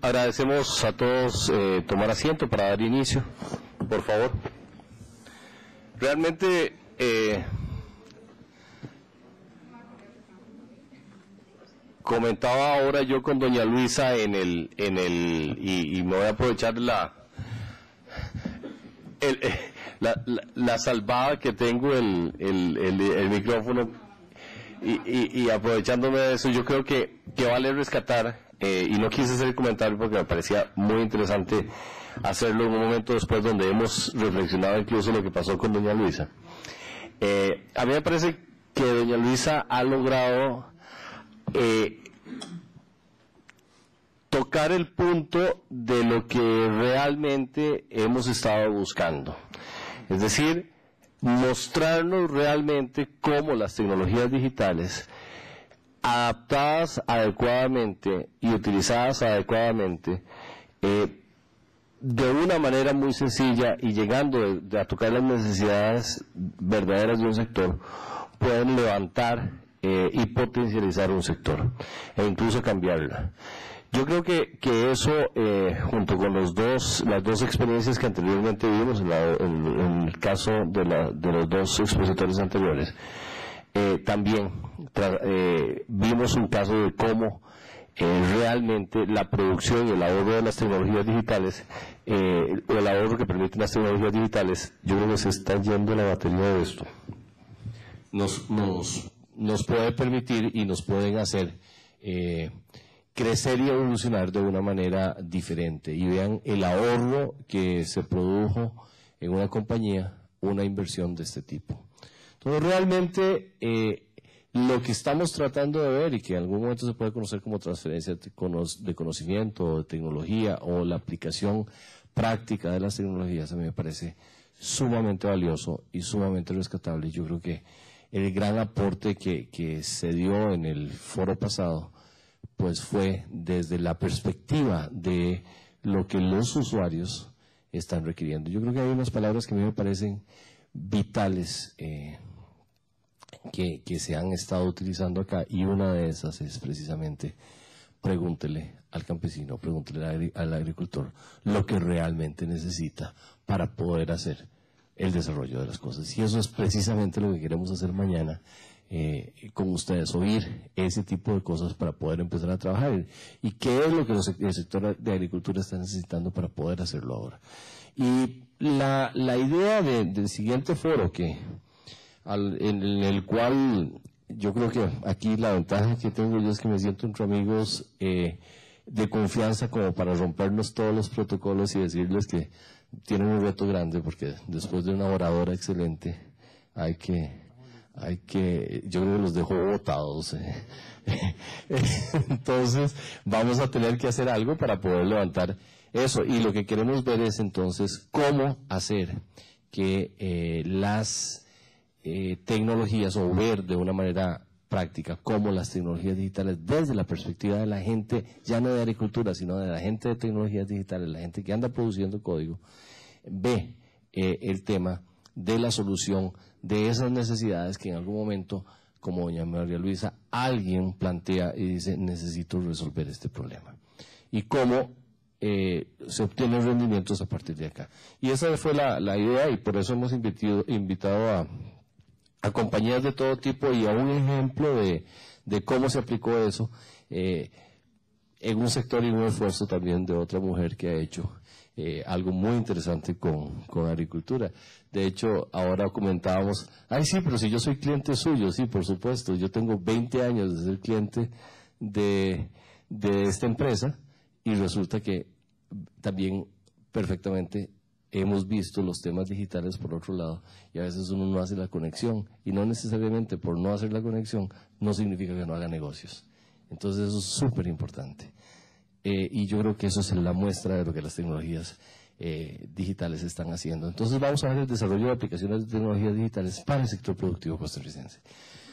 Agradecemos a todos tomar asiento para dar inicio, por favor. Realmente comentaba ahora yo con doña Luisa y me voy a aprovechar la salvada que tengo el micrófono y aprovechándome de eso, yo creo que vale rescatar. Y no quise hacer el comentario porque me parecía muy interesante hacerlo en un momento después donde hemos reflexionado incluso lo que pasó con doña Luisa. A mí me parece que doña Luisa ha logrado tocar el punto de lo que realmente hemos estado buscando, es decir, mostrarnos realmente cómo las tecnologías digitales adaptadas adecuadamente y utilizadas adecuadamente de una manera muy sencilla y llegando a tocar las necesidades verdaderas de un sector, pueden levantar y potencializar un sector e incluso cambiarla. Yo creo que eso, junto con las dos experiencias que anteriormente vimos en el caso de los dos expositores anteriores, también vimos un caso de cómo realmente la producción y el ahorro de las tecnologías digitales, o el ahorro que permiten las tecnologías digitales, yo creo que se está yendo la batería de esto, nos puede permitir y nos pueden hacer crecer y evolucionar de una manera diferente. Y vean el ahorro que se produjo en una compañía, una inversión de este tipo. Entonces realmente lo que estamos tratando de ver, y que en algún momento se puede conocer como transferencia de conocimiento o de tecnología o la aplicación práctica de las tecnologías, a mí me parece sumamente valioso y sumamente rescatable. Yo creo que el gran aporte que se dio en el foro pasado pues fue desde la perspectiva de lo que los usuarios están requiriendo. Yo creo que hay unas palabras que a mí me parecen vitales que se han estado utilizando acá, y una de esas es precisamente pregúntele al campesino, pregúntele al agricultor lo que realmente necesita para poder hacer el desarrollo de las cosas. Y eso es precisamente lo que queremos hacer mañana con ustedes, oír ese tipo de cosas para poder empezar a trabajar. ¿Y qué es lo que el sector de agricultura está necesitando para poder hacerlo ahora? Y la idea del siguiente foro, en el cual yo creo que aquí la ventaja que tengo yo es que me siento entre amigos de confianza como para rompernos todos los protocolos y decirles que tienen un reto grande, porque después de una oradora excelente yo creo que los dejo botados. Entonces vamos a tener que hacer algo para poder levantar eso, y lo que queremos ver es entonces cómo hacer que las tecnologías, o ver de una manera práctica cómo las tecnologías digitales, desde la perspectiva de la gente, ya no de agricultura, sino de la gente de tecnologías digitales, la gente que anda produciendo código, ve el tema de la solución de esas necesidades que en algún momento, como doña María Luisa, alguien plantea y dice: necesito resolver este problema. Y cómo se obtienen rendimientos a partir de acá. Y esa fue la idea, y por eso hemos invitado a compañías de todo tipo, y a un ejemplo de cómo se aplicó eso en un sector y un esfuerzo también de otra mujer que ha hecho algo muy interesante con agricultura. De hecho, ahora comentábamos, ay sí, pero si yo soy cliente suyo, sí, por supuesto, yo tengo 20 años de ser cliente de esta empresa, y resulta que también perfectamente hemos visto los temas digitales por otro lado, y a veces uno no hace la conexión, y no necesariamente por no hacer la conexión no significa que no haga negocios. Entonces eso es súper importante, y yo creo que eso es la muestra de lo que las tecnologías digitales están haciendo. Entonces vamos a ver el desarrollo de aplicaciones de tecnologías digitales para el sector productivo costarricense.